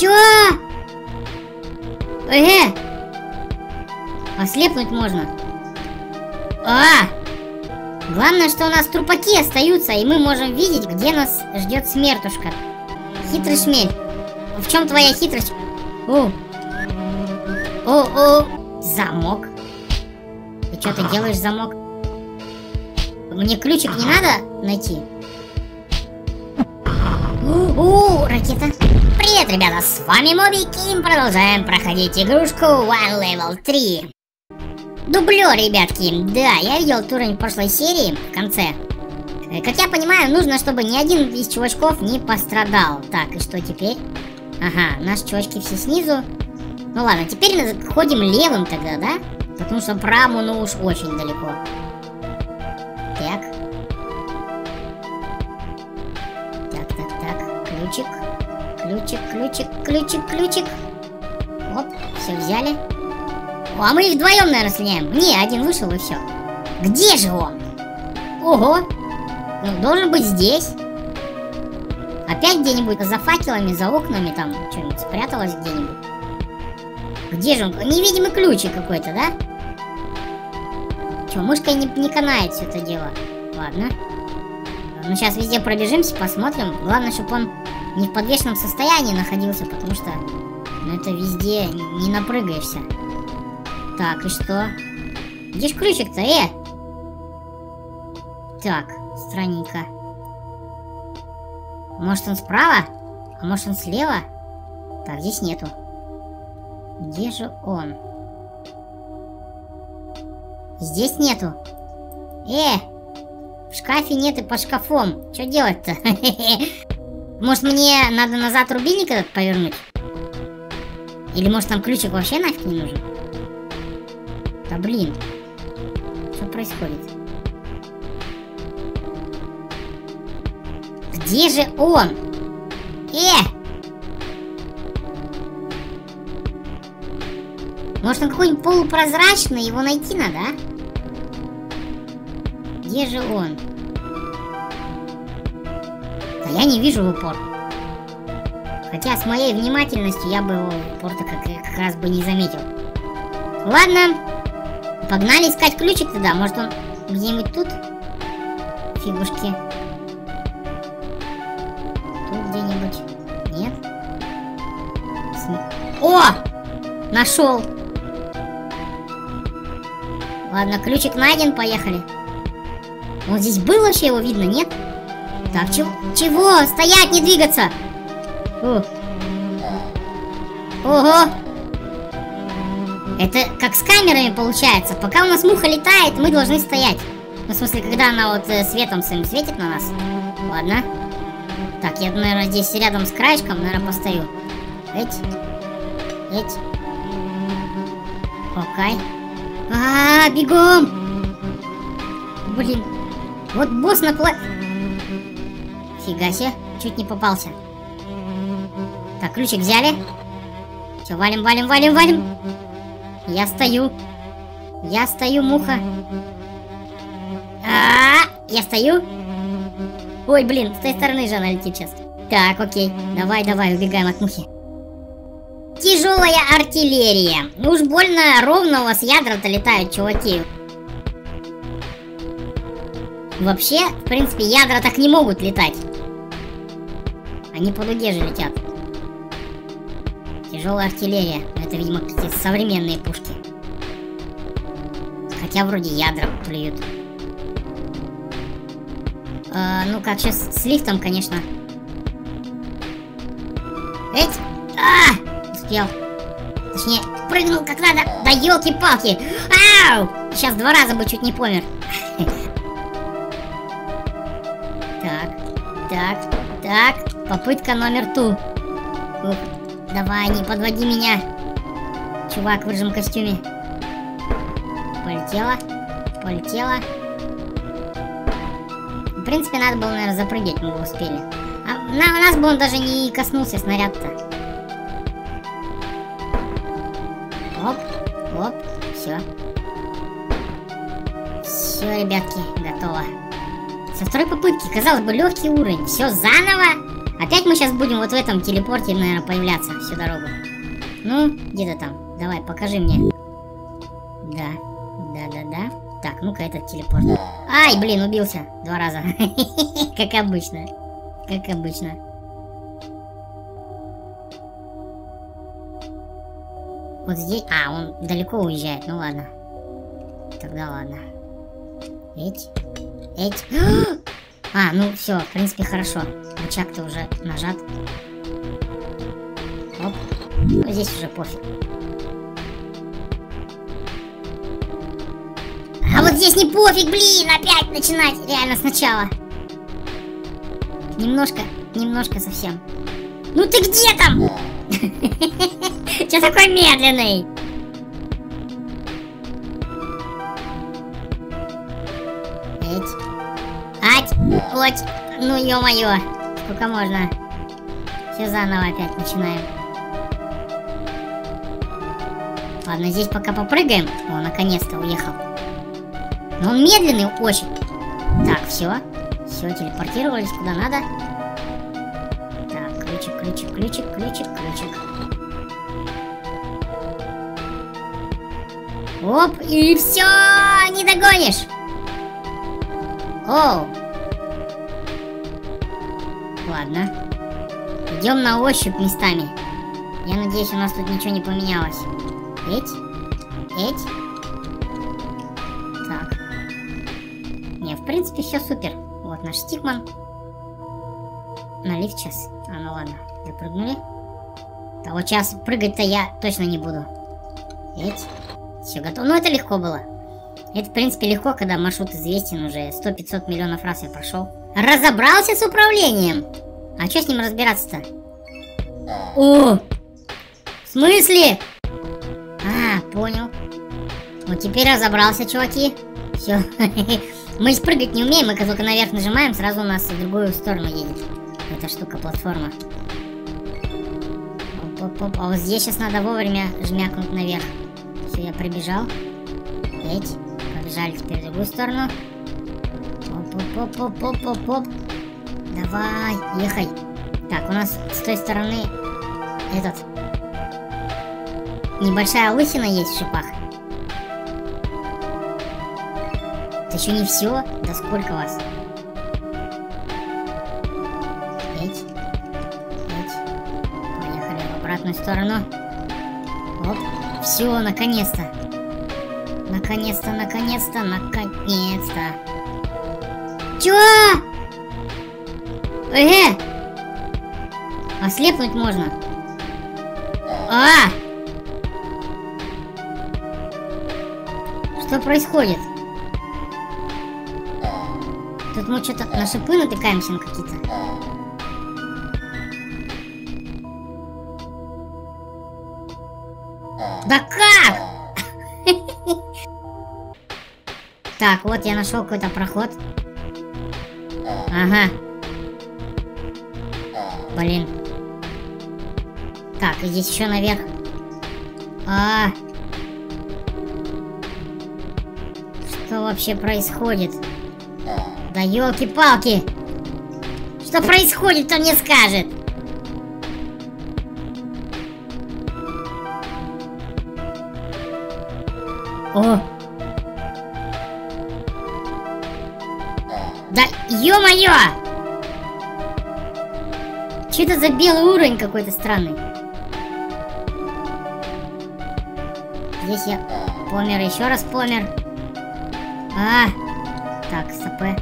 Чё? Ослепнуть можно. Главное, что у нас трупаки остаются, и мы можем видеть, где нас ждет смертушка. Хитрый шмель. В чем твоя хитрость? Замок. Ты что-то делаешь, замок? Мне ключик не надо найти? Ракета. Привет, ребята, с вами Моби Ким. Продолжаем проходить игрушку One Level 3. Дублер, ребятки. Да, я видел этот уровень в прошлой серии, в конце. Как я понимаю, нужно, чтобы ни один из чувачков не пострадал. Так, и что теперь? Ага, наши чувачки все снизу. Ну ладно, теперь мы ходим левым тогда, да? Потому что правому, ну уж очень далеко. Так. Так. Ключик. Оп, все взяли. А мы их вдвоем, наверное, слиняем. Не, один вышел и все. Где же он? Ого! Ну, должен быть здесь. Опять где-нибудь за факелами, за окнами там что-нибудь спряталось где-нибудь. Где же он? Невидимый ключик какой-то, да? Че, мышка не канает все это дело. Ладно. Ну, сейчас везде пробежимся, посмотрим. Главное, чтобы он не в подвешенном состоянии находился, потому что это везде не напрыгаешься. Так, и что? Где ж ключик-то, Так, странненько. Может, он справа? А может, он слева? Так, здесь нету. Где же он? Здесь нету. В шкафе нет и по шкафом. Что делать-то? Может, мне надо назад рубильник этот повернуть? Или может, там ключик вообще нафиг не нужен? Да блин. Что происходит? Где же он? Может, он какой-нибудь полупрозрачный, его найти надо, а? Где же он? Да я не вижу в упор. Хотя с моей внимательностью я бы его в упор-то как раз бы не заметил. Ладно. Погнали искать ключик тогда. Может, он где-нибудь тут? Фигушки. Тут где-нибудь? Нет? Нашел. Ладно, ключик найден, поехали. Вот здесь было вообще его видно, нет? Так, чего? Стоять, не двигаться! Ого! Это как с камерами получается. Пока у нас муха летает, мы должны стоять. Ну, в смысле, когда она вот светом своим светит на нас. Ладно. Так, я, наверное, здесь рядом с краешком, наверное, постою. Окей. Бегом! Блин. Вот босс Фига себе, чуть не попался. Так, ключик взяли. Все, валим. Я стою, муха. Я стою. Ой, блин, с той стороны же она летит сейчас. Так, окей. Давай, убегаем от мухи. Тяжелая артиллерия. Ну уж больно ровно у вас ядра-то летают, чуваки. Вообще, в принципе, ядра так не могут летать. Они по дуге же летят. Тяжелая артиллерия. Это, видимо, какие-то современные пушки. Хотя вроде ядра плюют. Ну как, сейчас с лифтом, конечно. Успел. Точнее, прыгнул как надо. Да елки-палки. Сейчас 2 раза бы чуть не помер. Так. Попытка номер 2. Давай, не подводи меня. Чувак в рыжем костюме. Полетела. В принципе, надо было, наверное, запрыгать, мы бы успели. А на нас бы он даже не коснулся снаряд-то. Оп, все, ребятки, готово. Со второй попытки, казалось бы, легкий уровень. Все заново. Опять мы сейчас будем вот в этом телепорте, наверное, появляться всю дорогу. Ну, где-то там. Давай, покажи мне. Да, да. Так, ну-ка, этот телепорт. Ай, блин, убился 2 раза. Как обычно. Как обычно. Вот здесь... А, он далеко уезжает. Ну ладно. Тогда ладно. Эть. А, ну все, в принципе, хорошо. Рычаг-то уже нажат. Оп. Ну, здесь уже пофиг. А вот здесь не пофиг, блин, опять начинать реально сначала. Немножко совсем. Ну ты где там? Че такой медленный? Ать, ну ё-моё, сколько можно? Все заново опять начинаем. Ладно, здесь пока попрыгаем. О, наконец-то уехал. Но он медленный очень. Так, все, телепортировались куда надо. Так, ключик. Оп, и все, не догонишь. Оу. Ладно. Идем на ощупь местами. Я надеюсь, у нас тут ничего не поменялось. Так. Не, в принципе, все супер. Вот наш Стикман. Налив сейчас. А, ну ладно. Запрыгнули. А вот сейчас прыгать-то я точно не буду. Все готово. Ну, это легко было. Это, в принципе, легко, когда маршрут известен уже. 100-500 миллионов раз я прошел. Разобрался с управлением. А что с ним разбираться-то? О! В смысле? А, понял. Вот теперь разобрался, чуваки. Все. Мы же прыгать не умеем. Мы как только наверх нажимаем, сразу у нас в другую сторону едет. Эта штука, платформа. Оп-оп-оп. А вот здесь сейчас надо вовремя жмякнуть наверх. Все, я прибежал. Побежали теперь в другую сторону. Оп-оп-оп-оп-оп-оп-оп. Давай, ехай. Так, у нас с той стороны этот небольшая лысина есть в шипах. Это еще не все. Да сколько вас? Поехали в обратную сторону. Оп. Все, наконец-то. Наконец-то. Чё? Ослепнуть можно. Что происходит? Тут мы что-то на шипы натыкаемся на какие-то. Да как? Так, вот я нашел какой-то проход. Ага. Блин. Так, и здесь еще наверх. Что вообще происходит? Да елки-палки! Что происходит, кто мне скажет? Да ё-моё! Что это за белый уровень какой-то странный? Здесь я помер, еще раз помер. Так, СП.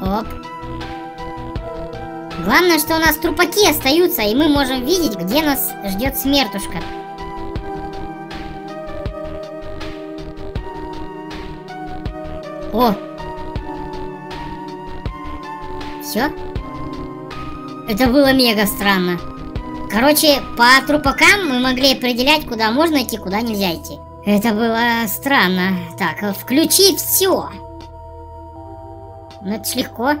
Оп. Главное, что у нас трупаки остаются, и мы можем видеть, где нас ждет смертушка. Все? Это было мега странно. Короче, по трупакам мы могли определять, куда можно идти, куда нельзя идти. Это было странно. Так, включи все. Ну это ж легко.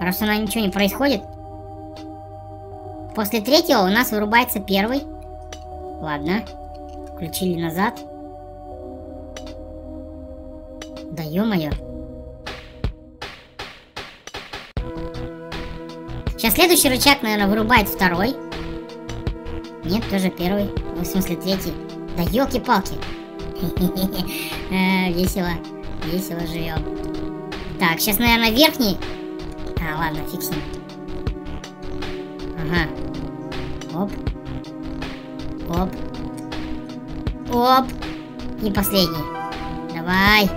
Раз у нас ничего не происходит. После третьего у нас вырубается первый. Ладно. Включили назад. Да ё-моё. Сейчас следующий рычаг, наверное, вырубает второй. Нет, тоже первый. Ну, в смысле, третий. Да елки-палки. Весело. Весело живем. Так, сейчас, наверное, верхний. А, ладно, фиг с ним. Ага. Оп. Оп. Оп. И последний. Давай.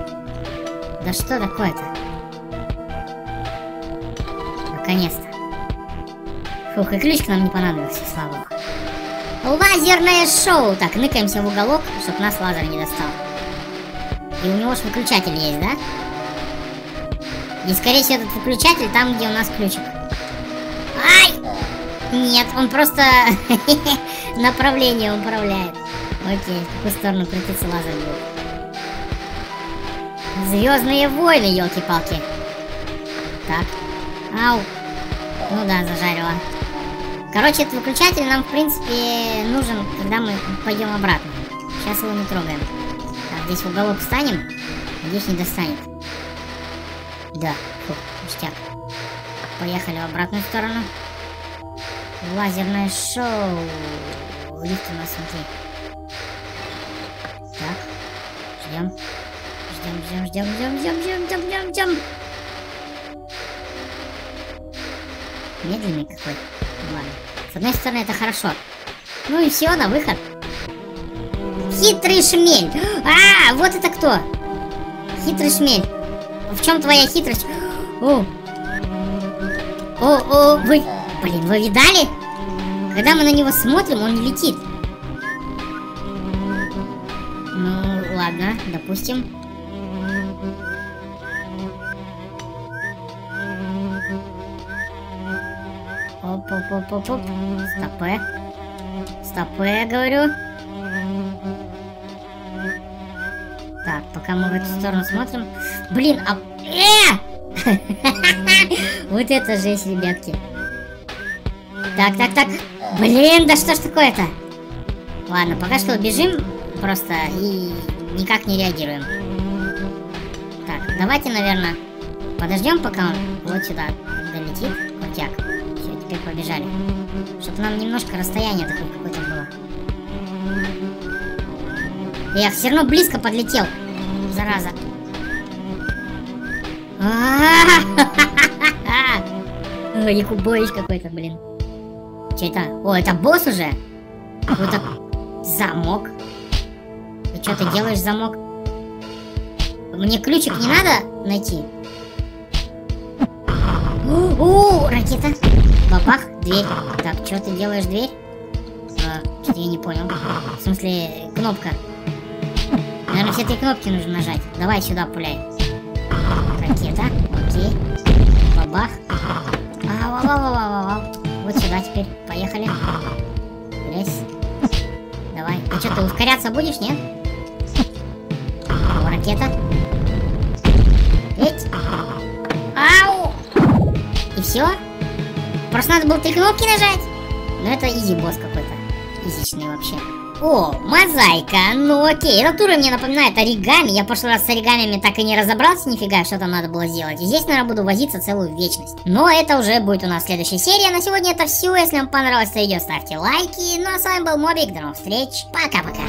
Да что такое-то? Наконец-то. Фух, и ключ к нам не понадобился, слава богу. Лазерное шоу. Так, ныкаемся в уголок, чтобы нас лазер не достал. И у него же выключатель есть, да? И, скорее всего, этот выключатель там, где у нас ключик. Ай! Нет, он просто направление управляет. Окей, в какую сторону придется лазер будет? Звездные войны, елки-палки. Так. Ау. Ну да, зажарила. Короче, этот выключатель нам, в принципе, нужен, когда мы пойдем обратно. Сейчас его не трогаем. Так, здесь в уголок встанем. Надеюсь, не достанет. Да, фу, пустяк. Поехали в обратную сторону. Лазерное шоу. Лифт у нас внутри. Так, ждем. Ждем. Медленный какой-то. Ладно. С одной стороны, это хорошо. Ну и все, на выход. Хитрый шмель. А, вот это кто? Хитрый шмель. В чем твоя хитрость? О, вы... Блин, вы видали? Когда мы на него смотрим, он не летит. Ну, ладно, допустим. Оп-оп-оп-оп-оп. Стопэ. Стопэ, говорю. Так, пока мы в эту сторону смотрим. Блин, а... Вот это жесть, ребятки. Так. Блин, да что ж такое-то? Ладно, пока что убежим просто и никак не реагируем. Так, давайте, наверное, подождем, пока он вот сюда долетит. Крутяк. Все, теперь побежали. Чтобы нам немножко расстояние такое какое-то было. Я все равно близко подлетел. Зараза. Якубович какой-то, блин. Че это? О, это босс уже? Какой-то замок. И что ты делаешь, замок? Мне ключик не надо найти? О, ракета. Бабах, дверь. Так, что ты делаешь, дверь? Что-то я не понял. В смысле, кнопка. Наверное, все три кнопки нужно нажать. Давай сюда пуляй. Ракета, окей. Бабах. Ау-ау-ау-ау-ау. Вот сюда теперь. Поехали. Лезь. Давай. А что, ты ускоряться будешь, нет? О, ракета. Эть. Ау! И все? Просто надо было три кнопки нажать. Но это изи-босс какой-то. Изичный вообще. О, мозаика, ну окей, этот уровень мне напоминает оригами, я в прошлый раз с оригамиями так и не разобрался нифига, что там надо было сделать, и здесь, наверное, буду возиться целую вечность. Но это уже будет у нас следующая серия, на сегодня это все, если вам понравилось это видео, ставьте лайки, ну а с вами был Мобик, до новых встреч, пока-пока.